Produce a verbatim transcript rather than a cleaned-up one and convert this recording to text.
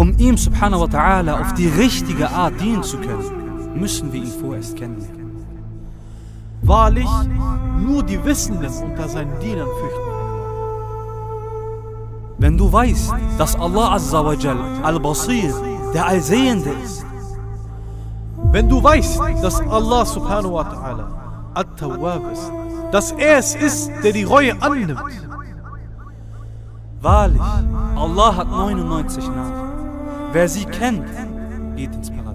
Um ihm subhanahu wa ta'ala auf die richtige Art dienen zu können, müssen wir ihn vorerst kennenlernen. Wahrlich, nur die Wissenden unter seinen Dienern fürchten. Wenn du weißt, dass Allah azzawajal, al-Basir, der Allsehende ist. Wenn du weißt, dass Allah subhanahu wa ta'ala, at-tawab ist, dass er es ist, der die Reue annimmt. Wahrlich, Allah hat neunundneunzig Namen. Wer sie kennt, geht ins Paradies.